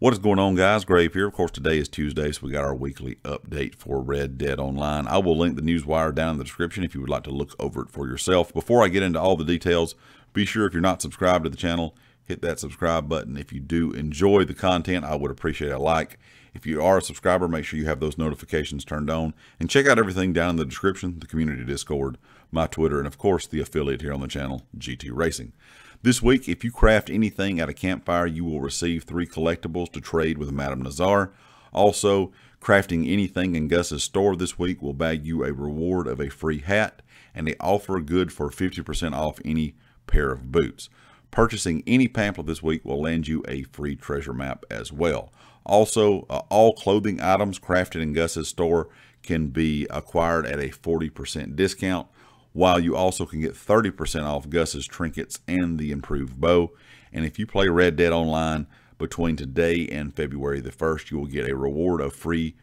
What is going on, guys? Grave here. Of course, today is Tuesday, so we got our weekly update for Red Dead Online. I will link the newswire down in the description if you would like to look over it for yourself. Before I get into all the details, be sure if you're not subscribed to the channel, hit that subscribe button. If you do enjoy the content, I would appreciate a like. If you are a subscriber, make sure you have those notifications turned on. And check out everything down in the description, the community Discord, my Twitter, and of course, the affiliate here on the channel, GT Racing. This week, if you craft anything at a campfire, you will receive 3 collectibles to trade with Madame Nazar. Also, crafting anything in Gus's store this week will bag you a reward of a free hat and an offer good for 50% off any pair of boots. Purchasing any pamphlet this week will land you a free treasure map as well. Also, all clothing items crafted in Gus's store can be acquired at a 40% discount, while you also can get 30% off Gus's trinkets and the improved bow. And if you play Red Dead Online between today and February the 1st, you will get a reward of free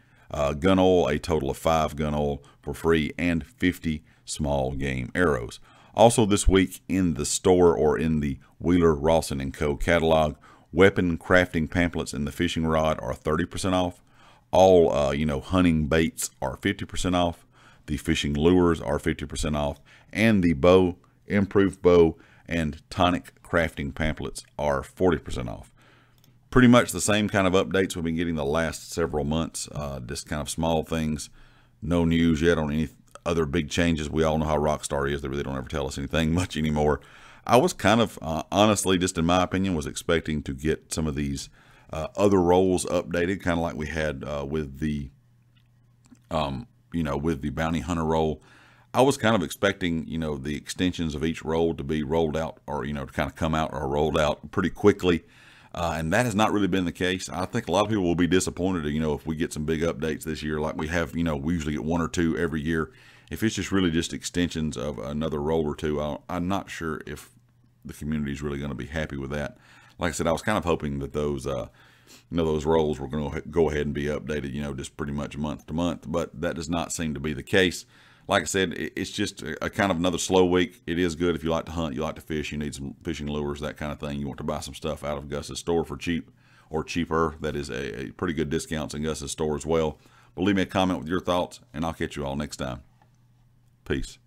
gun oil, a total of 5 gun oil for free, and 50 small game arrows. Also this week in the store or in the Wheeler, Rawson & Co. catalog, weapon crafting pamphlets and the fishing rod are 30% off. All hunting baits are 50% off. The fishing lures are 50% off, and the bow, improved bow, and tonic crafting pamphlets are 40% off. Pretty much the same kind of updates we've been getting the last several months, just kind of small things. No news yet on any other big changes. We all know how Rockstar is. They really don't ever tell us anything much anymore. I was kind of, honestly, just in my opinion, was expecting to get some of these other roles updated, kind of like we had with the... with the bounty hunter role. I was kind of expecting, the extensions of each role to be rolled out or, to kind of come out or rolled out pretty quickly. And that has not really been the case. I think a lot of people will be disappointed, if we get some big updates this year, like we have, we usually get 1 or 2 every year. If it's just really just extensions of another role or 2, I'm not sure if the community is really going to be happy with that. Like I said, I was kind of hoping that those, those roles were going to go ahead and be updated, just pretty much month to month, but that does not seem to be the case. Like I said, it's just a kind of another slow week. It is good if you like to hunt, you like to fish, you need some fishing lures, that kind of thing. You want to buy some stuff out of Gus's store for cheap or cheaper. That is a pretty good discounts in Gus's store as well. But leave me a comment with your thoughts, and I'll catch you all next time. Peace.